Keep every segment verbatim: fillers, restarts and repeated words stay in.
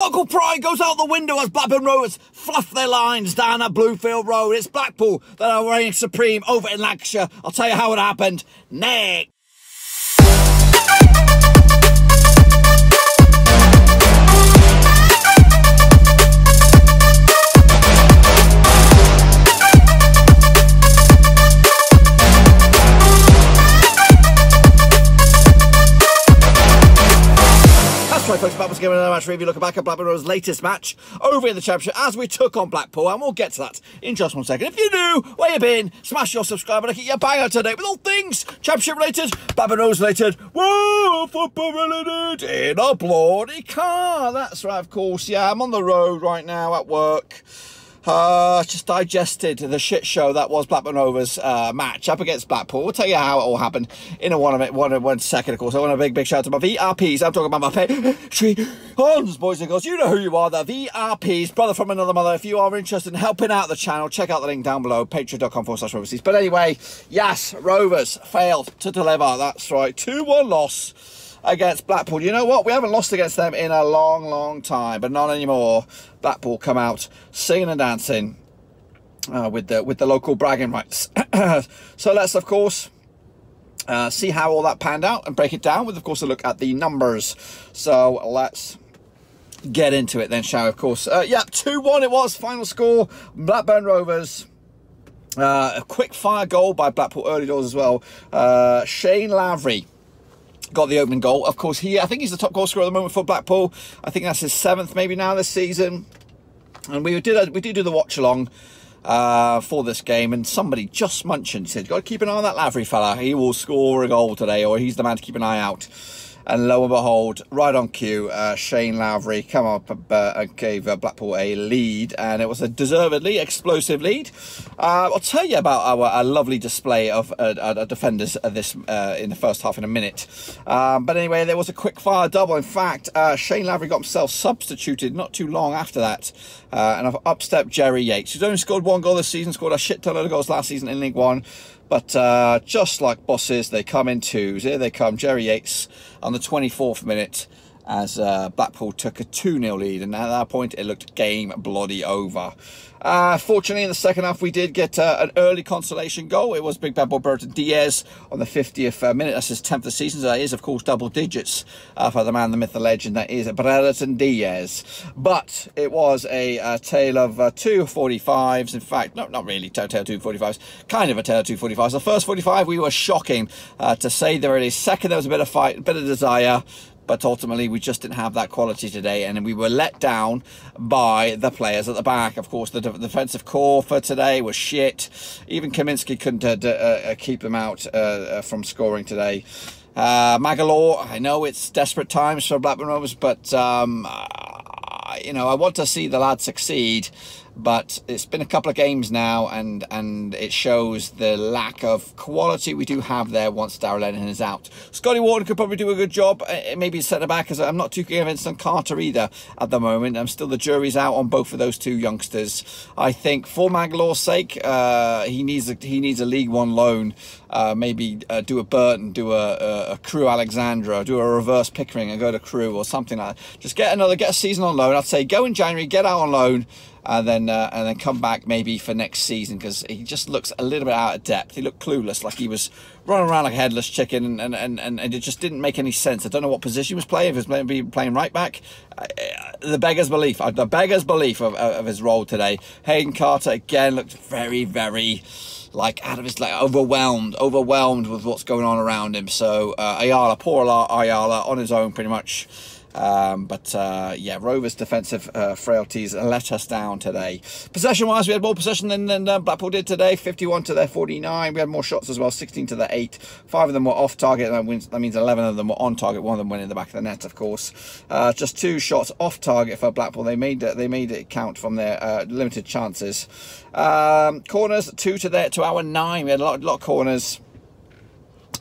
Local pride goes out the window as Blackburn Rovers fluff their lines down at Bloomfield Road. It's Blackpool that are reigning supreme over in Lancashire. I'll tell you how it happened next. Right, folks, back once again with another match review. Looking back at Blackburn Rovers' latest match over in the Championship as we took on Blackpool, and we'll get to that in just one second. If you're new, where you been? Smash your subscribe and I'll keep you bang out today with all things Championship related, Blackburn Rovers related, world football related in a bloody car. That's right, of course. Yeah, I'm on the road right now at work. Uh, just digested the shit show that was Blackburn Rovers' uh, match up against Blackpool. We'll tell you how it all happened in a one, one, one second, of course. I want a big, big shout out to my V R Ps. I'm talking about my patrons, boys and girls. You know who you are, the V R Ps, brother from another mother. If you are interested in helping out the channel, check out the link down below, patreon.com forward slash Rovers. But anyway, yes, Rovers failed to deliver. That's right, two one loss against Blackpool. You know what? We haven't lost against them in a long, long time, but not anymore. Blackpool come out singing and dancing uh, with the with the local bragging rights. So let's, of course, uh, see how all that panned out and break it down with, of course, a look at the numbers. So let's get into it then, shall we? Of course, uh, yeah, two one it was. Final score, Blackburn Rovers. Uh, a quick fire goal by Blackpool early doors as well. Uh, Shane Lavery got the opening goal. Of course, he I think he's the top goal scorer at the moment for Blackpool. I think that's his seventh maybe now this season. And we did we did do the watch along uh, for this game, and somebody just mentioned, said, "You've got to keep an eye on that Lavery fella. He will score a goal today, or he's the man to keep an eye out." And lo and behold, right on cue, uh, Shane Lavery come up and uh, gave uh, Blackpool a lead, and it was a deservedly explosive lead. Uh, I'll tell you about our, our lovely display of uh, our defenders this uh, in the first half in a minute. Um, but anyway, there was a quick fire double. In fact, uh, Shane Lavery got himself substituted not too long after that, uh, and up stepped Jerry Yates, who's only scored one goal this season, scored a shit ton of goals last season in League One. But uh, just like bosses, they come in twos. Here they come, Jerry Yates on the twenty-fourth minute as uh, Blackpool took a two nil lead. And at that point, it looked game bloody over. Uh, fortunately, in the second half, we did get uh, an early consolation goal. It was big bad boy Brereton Díaz on the fiftieth uh, minute. That's his tenth of the season. So that is, of course, double digits uh, for the man, the myth, the legend. That is Brereton Díaz. But it was a, a tale of uh, two forty-fives. In fact, no, not really a tale of two forty-fives. Kind of a tale of two forty-fives. The first forty-five, we were shocking, uh, to say the least. Second, there was a bit of fight, a bit of desire. But ultimately, we just didn't have that quality today, and we were let down by the players at the back. Of course, the defensive core for today was shit. Even Kaminski couldn't uh, uh, keep them out uh, from scoring today. Uh, Magloire, I know it's desperate times for Blackburn Rovers, but um, I, you know, I want to see the lad succeed. But it's been a couple of games now, and and it shows the lack of quality we do have there once Darragh Lenihan is out. Scotty Wharton could probably do a good job, maybe centre-back, as I'm not too convinced on Carter either at the moment. I'm still, the jury's out on both of those two youngsters. I think for Magloire's sake, uh, he needs a, he needs a League One loan, uh, maybe uh, do a Burton, do a, a, a Crewe Alexandra, do a reverse Pickering and go to Crewe or something like that. Just get another, get a season on loan. I'd say go in January, get out on loan, and then uh, and then come back maybe for next season, because he just looks a little bit out of depth. He looked clueless, like he was running around like a headless chicken, and and, and, and it just didn't make any sense. I don't know what position he was playing, if he was maybe playing right back. Uh, the beggar's belief, uh, the beggar's belief of, of his role today. Hayden Carter, again, looked very, very, like, out of his, like, overwhelmed, overwhelmed with what's going on around him. So uh, Ayala, poor Ayala, on his own pretty much. Um, but uh, yeah, Rovers' defensive uh, frailties let us down today. Possession-wise, we had more possession than, than uh, Blackpool did today, fifty-one to their forty-nine. We had more shots as well, sixteen to their eight. Five of them were off target, and that means eleven of them were on target. One of them went in the back of the net, of course. Uh, just two shots off target for Blackpool. They made it, they made it count from their uh, limited chances. Um, corners, two to their to our nine. We had a lot, lot of corners,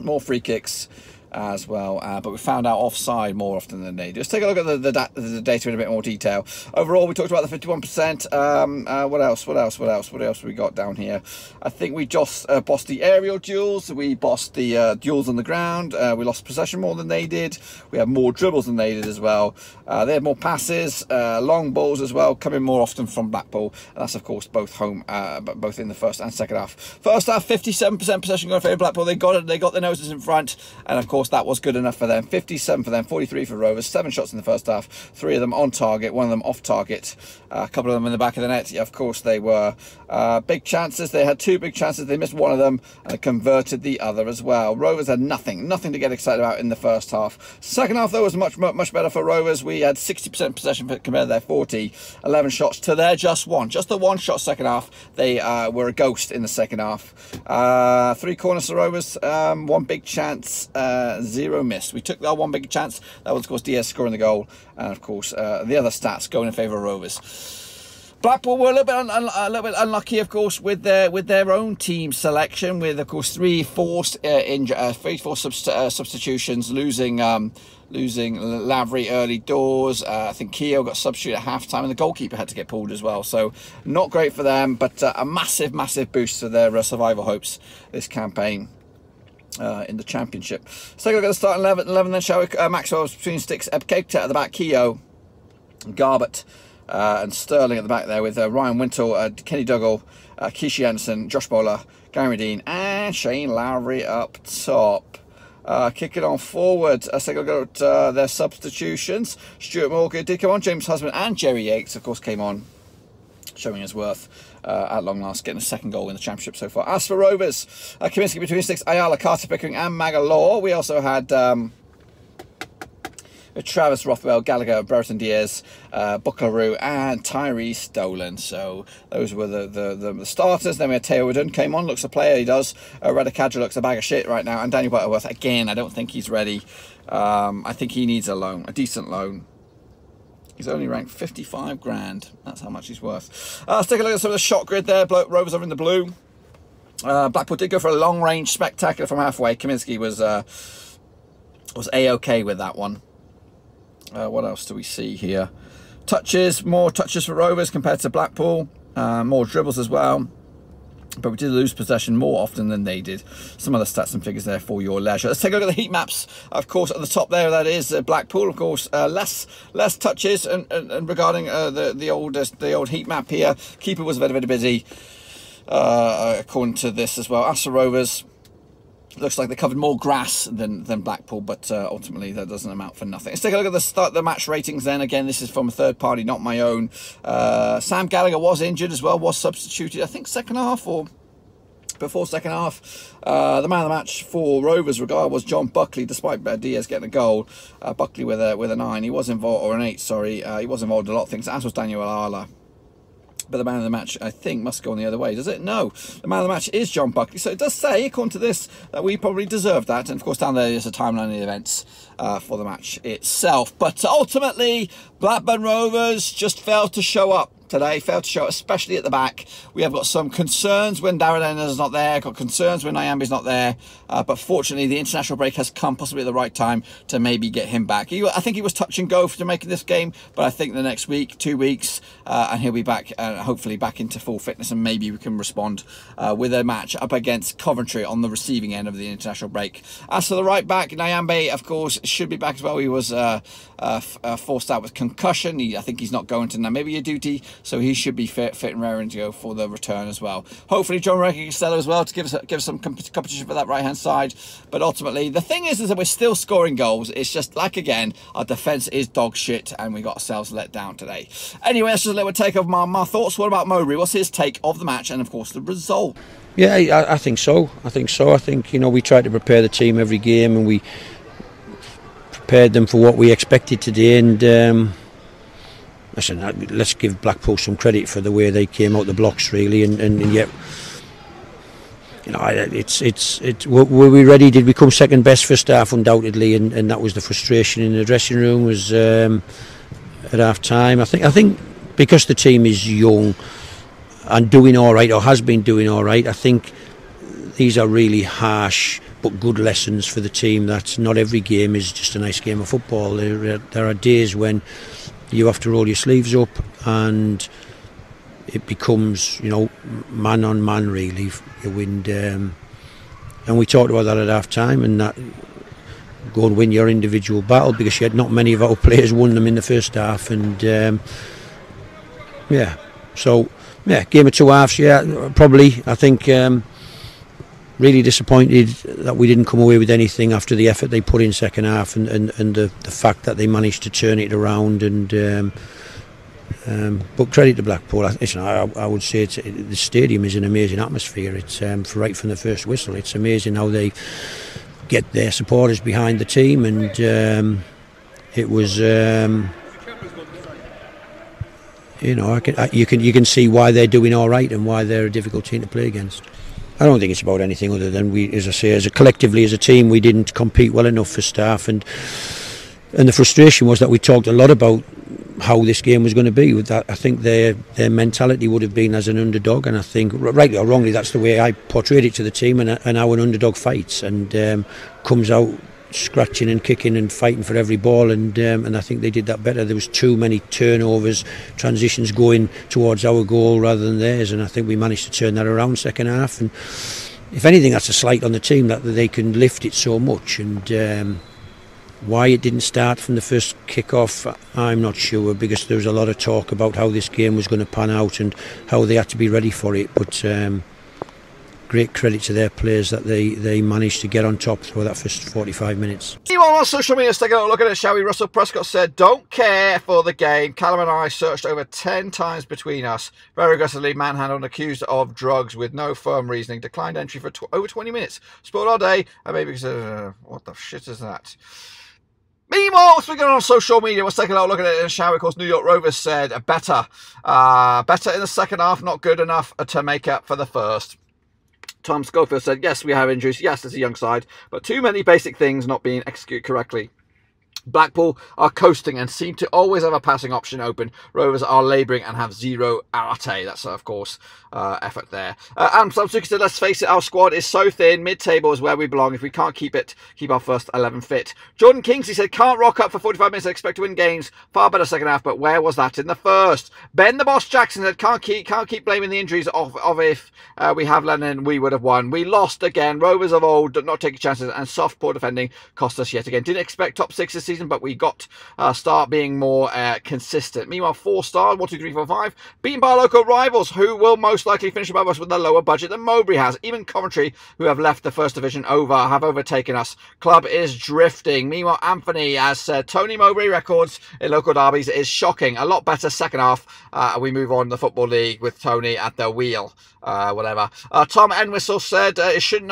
more free kicks. as well, uh, but we found out offside more often than they do. Let's take a look at the, the, the data in a bit more detail. Overall, we talked about the fifty-one percent. Um, uh, what else? What else? What else? What else we got down here? I think we just uh, bossed the aerial duels. We bossed the uh, duels on the ground. Uh, we lost possession more than they did. We had more dribbles than they did as well. Uh, they had more passes, uh, long balls as well, coming more often from Blackpool. And that's, of course, both home, uh, both in the first and second half. First half, fifty-seven percent possession going for Blackpool. They got it. They got their noses in front, and of course that was good enough for them. fifty-seven for them, forty-three for Rovers. Seven shots in the first half. Three of them on target, one of them off target. Uh, a couple of them in the back of the net. Yeah, of course they were uh, big chances. They had two big chances. They missed one of them and converted the other as well. Rovers had nothing, nothing to get excited about in the first half. Second half though was much much better for Rovers. We had sixty percent possession compared to their forty. eleven shots to their just one. Just the one shot second half. They uh, were a ghost in the second half. Uh, three corners for Rovers. Um, one big chance, uh, zero miss. We took that one big chance. That was, of course, Díaz scoring the goal. And, of course, uh, the other stats going in favour of Rovers. Blackpool were a little bit un un a little bit unlucky, of course, with their with their own team selection, with of course three forced uh, injury, uh, three forced subst uh, substitutions, losing um, losing Lavery early doors. Uh, I think Keogh got substituted at halftime, and the goalkeeper had to get pulled as well. So not great for them, but uh, a massive massive boost to their uh, survival hopes this campaign. Uh, in the Championship. Let's take a look at the starting eleven, eleven then, shall we? Uh, Maxwell's between sticks, Eb Kekete at the back, Keogh, Garbutt uh, and Sterling at the back there with uh, Ryan Wintle, uh, Kenny Dougal, uh, Kishi Anderson, Josh Bowler, Gary Dean and Shane Lavery up top. Uh, kicking on forward, let's take a look at uh, their substitutions. Stuart Morgan did come on, James Husband and Jerry Yates, of course, came on, showing his worth uh, at long last, getting a second goal in the Championship so far. As for Rovers, uh, Kaminski between sticks, Ayala, Carter Pickering and Magloire. We also had um, Travis Rothwell, Gallagher, Brereton Díaz, uh, Buckley and Tyrese Dolan. So those were the, the, the, the starters. Then we had Teo Woodin came on, looks a player, he does. Uh, Radicadra looks a bag of shit right now. And Daniel Butterworth, again, I don't think he's ready. Um, I think he needs a loan, a decent loan. He's only ranked fifty-five grand. That's how much he's worth. Uh, let's take a look at some of the shot grid there. Rovers are in the blue. Uh, Blackpool did go for a long-range spectacular from halfway. Kaminski was uh, was A-OK with that one. Uh, what else do we see here? Touches, more touches for Rovers compared to Blackpool. Uh, more dribbles as well. But we did lose possession more often than they did. Some other stats and figures there for your leisure. Let's take a look at the heat maps. Of course, at the top there, that is uh, Blackpool. Of course, uh, less less touches. And, and, and regarding uh, the the oldest the old heat map here, keeper was very very busy. Uh, according to this as well, Asa Rovers. Looks like they covered more grass than, than Blackpool, but uh, ultimately that doesn't amount for nothing. Let's take a look at the start, the match ratings then. Again, this is from a third party, not my own. Uh, Sam Gallagher was injured as well, was substituted, I think, second half or before second half. Uh, the man of the match for Rovers regard was John Buckley, despite Díaz getting a goal. Uh, Buckley with a, with a nine, he was involved, or an eight, sorry. Uh, he was involved in a lot of things, as was Daniel Ayala. But the man of the match, I think, must go on the other way, does it? No. The man of the match is John Buckley. So it does say, according to this, that we probably deserve that. And, of course, down there is a timeline of the events uh, for the match itself. But ultimately, Blackburn Rovers just failed to show up today, failed to show, especially at the back. We have got some concerns when Darragh Lenihan is not there, got concerns when Nyambe is not there, uh, but fortunately the international break has come possibly at the right time to maybe get him back. He, I think he was touch and go for Jamaica this game, but I think the next week, two weeks, uh, and he'll be back, uh, hopefully back into full fitness, and maybe we can respond uh, with a match up against Coventry on the receiving end of the international break. As for the right back, Nyambe, of course, should be back as well. He was uh, uh, uh, forced out with concussion. He, I think he's not going to Namibia duty, so he should be fit, fit and raring to go for the return as well. Hopefully, John Regan Costello as well to give us give us some comp competition for that right hand side. But ultimately, the thing is, is that we're still scoring goals. It's just like again, our defence is dog shit, and we got ourselves let down today. Anyway, that's just a little take of my my thoughts. What about Mowbray? What's his take of the match and of course the result? Yeah, I, I think so. I think so. I think you know we tried to prepare the team every game, and we prepared them for what we expected today, and. Um, Listen, let's give Blackpool some credit for the way they came out the blocks, really, and, and, and yet, you know, it's it's it. Were we ready? Did we come second best for staff? Undoubtedly, and, and that was the frustration in the dressing room. Was um, at half time, I think. I think because the team is young and doing all right, or has been doing all right, I think these are really harsh but good lessons for the team, that not every game is just a nice game of football. There, there are days when you have to roll your sleeves up and it becomes, you know, man on man really. And, um, and we talked about that at half time, and that go and win your individual battle, because yet not many of our players won them in the first half. And um, yeah, so yeah, game of two halves, yeah, probably. I think um, really disappointed that we didn't come away with anything after the effort they put in second half, and, and, and the, the fact that they managed to turn it around. And um, um, but credit to Blackpool. I, listen, I, I would say it's, it, the stadium is an amazing atmosphere. It's um, right from the first whistle. It's amazing how they get their supporters behind the team, and um, it was, um, you know, I can, I, you can you can see why they're doing all right and why they're a difficult team to play against. I don't think it's about anything other than we, as I say, as a collectively as a team, we didn't compete well enough for staff, and and the frustration was that we talked a lot about how this game was going to be. With that, I think their their mentality would have been as an underdog, and I think, rightly or wrongly, that's the way I portrayed it to the team, and, and how an underdog fights and um, comes out scratching and kicking and fighting for every ball, and um, and I think they did that better. There was too many turnovers, transitions going towards our goal rather than theirs, and I think we managed to turn that around second half. And if anything, that's a slight on the team that they can lift it so much. And um, why it didn't start from the first kick-off, I'm not sure, because there was a lot of talk about how this game was going to pan out and how they had to be ready for it. But um, great credit to their players that they, they managed to get on top for that first forty-five minutes. You on our social media, take a look at it, shall we? Russell Prescott said, don't care for the game. Callum and I searched over ten times between us. Very aggressively manhandled, accused of drugs with no firm reasoning. Declined entry for tw over twenty minutes. Spoiled our day. And maybe because, uh, what the shit is that? Meanwhile, what's been going on on social media? Let's take a look at it in a shower. Of course, New York Rovers said, better. Uh, better in the second half, not good enough to make up for the first. Tom Schofield said, yes, we have injuries. Yes, it's a young side, but too many basic things not being executed correctly. Blackpool are coasting and seem to always have a passing option open. Rovers are labouring and have zero arte. That's, of course, uh, effort there. Uh, and Samsuki said, let's face it, our squad is so thin. Mid-table is where we belong. If we can't keep it, keep our first eleven fit. Jordan Kingsley said, can't rock up for forty-five minutes and expect to win games. Far better second half, but where was that in the first? Ben the Boss Jackson said, can't keep, can't keep blaming the injuries of, of if uh, we have Lennon, we would have won. We lost again. Rovers of old, did not take chances, and soft, poor defending cost us yet again. Didn't expect top six this season, but we got uh, start being more uh, consistent. Meanwhile, four stars, one, two, three, four, five, beaten by local rivals who will most likely finish above us with a lower budget than Mowbray has. Even Coventry, who have left the first division over, have overtaken us. Club is drifting. Meanwhile, Anthony has said, Tony Mowbray records in local derbies is shocking. A lot better second half. Uh, we move on to the Football League with Tony at the wheel. Uh, whatever. Uh, Tom Enwistle said, uh, it shouldn't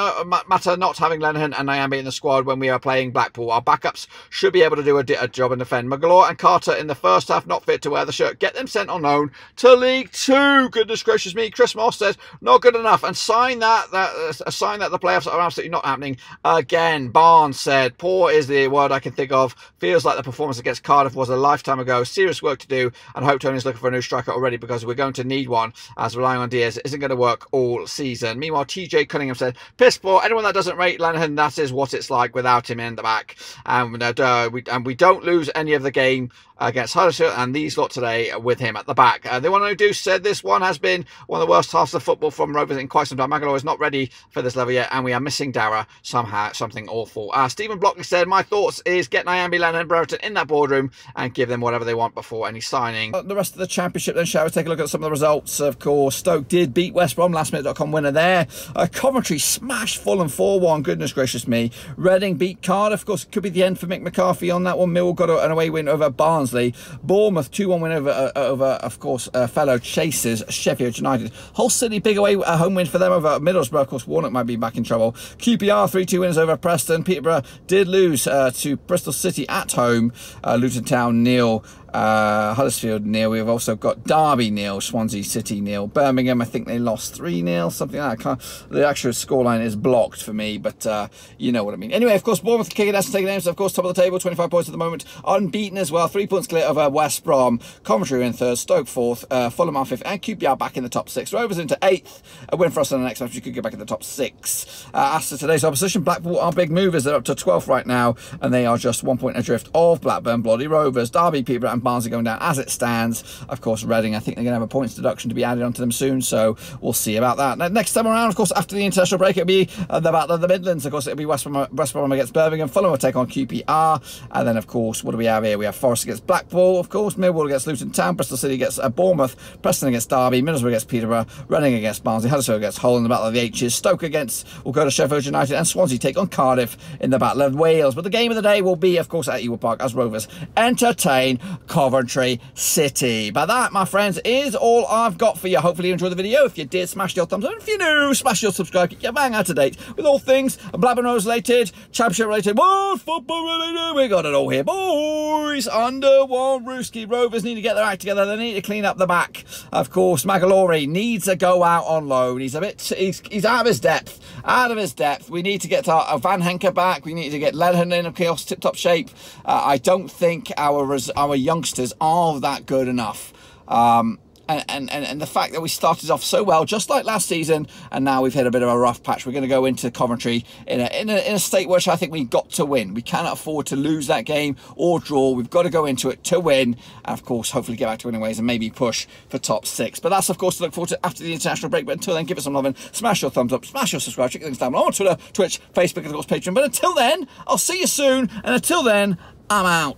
matter not having Lenihan and Nyambe in the squad when we are playing Blackpool. Our backups should be able to do a, a job and defend. Magloire and Carter in the first half not fit to wear the shirt. Get them sent on loan to League Two. Goodness gracious me. Chris Moss says, not good enough. And sign that, that uh, sign that the playoffs are absolutely not happening again. Barnes said, poor is the word I can think of. Feels like the performance against Cardiff was a lifetime ago. Serious work to do, and hope Tony's looking for a new striker already, because we're going to need one, as relying on Diaz isn't going to work all season. Meanwhile, T J Cunningham said, piss poor. Anyone that doesn't rate Lenihan, that is what it's like without him in the back. And uh, we and we don't lose any of the game against Huddersfield and these lot today with him at the back. Uh, the one who do said, this one has been one of the worst halves of football from Rovers in quite some time. Magloire is not ready for this level yet, and we are missing Darragh somehow, something awful. Uh, Stephen Blockley said, my thoughts is get Nyambe, Lenihan and Brereton in that boardroom and give them whatever they want before any signing. The rest of the championship then, shall we take a look at some of the results? Of course, Stoke did beat West Brom, last minute dot com winner there. Uh, Coventry smashed Fulham four one, goodness gracious me. Reading beat Cardiff, of course, it could be the end for Mick McCarthy on that one. Millwall got an away win over Barnsley. Bournemouth two one win over, uh, over of course, uh, fellow chasers Sheffield United. Hull City, big away uh, home win for them over Middlesbrough. Of course, Warnock might be back in trouble. Q P R three two wins over Preston. Peterborough did lose uh, to Bristol City at home. Uh, Luton Town nil. Uh, Huddersfield nil. We've also got Derby nil, Swansea City nil, Birmingham. I think they lost three nil, something like that. I can't, the actual scoreline is blocked for me, but uh, you know what I mean. Anyway, of course, Bournemouth kicking ass and taking names. Of course, top of the table, twenty-five points at the moment, unbeaten as well. Three points clear over West Brom. Coventry in third, Stoke fourth, uh, Fulham are fifth, and Q P R back in the top six. Rovers into eighth. A win for us in the next match, you could get back in the top six. Uh, as to today's opposition, Blackpool are big movers. They're up to twelfth right now, and they are just one point adrift of Blackburn Bloody Rovers. Derby, Peterborough, Barnsley going down as it stands. Of course, Reading, I think they're going to have a points deduction to be added onto them soon, so we'll see about that. Now, next time around, of course, after the international break, it'll be uh, the Battle of the Midlands. Of course, it'll be West Brom, West Brom against Birmingham. Fulham will take on Q P R. And then, of course, what do we have here? We have Forest against Blackpool, of course, Millwall against Luton Town, Bristol City against uh, Bournemouth, Preston against Derby, Middlesbrough against Peterborough, Reading against Barnsley, Huddersfield against Hull in the Battle of the H's, Stoke against, we'll go to Sheffield United, and Swansea take on Cardiff in the Battle of Wales. But the game of the day will be, of course, at Ewood Park as Rovers entertain Coventry City. But that, my friends, is all I've got for you. Hopefully you enjoyed the video. If you did, smash your thumbs up. If you're new, smash your subscribe. Keep your bang out of date with all things Blackburn Rovers related, Championship related, World Football related. We got it all here, boys. Under one Rooski. Rovers need to get their act together. They need to clean up the back. Of course, Magloire needs to go out on loan. He's a bit, he's, he's out of his depth. Out of his depth. We need to get our, our Van Henker back. We need to get Lenihan in a chaos tip-top shape. Uh, I don't think our our youngsters are that good enough. Um, and, and, and the fact that we started off so well, just like last season, and now we've hit a bit of a rough patch. We're going to go into Coventry in a, in a, in a state which I think we've got to win. We cannot afford to lose that game or draw. We've got to go into it to win. And, of course, hopefully get back to winning ways and maybe push for top six. But that's, of course, to look forward to after the international break. But until then, give it some love and smash your thumbs up, smash your subscribe, check things down below on Twitter, Twitch, Facebook, and, of course, Patreon. But until then, I'll see you soon. And until then, I'm out.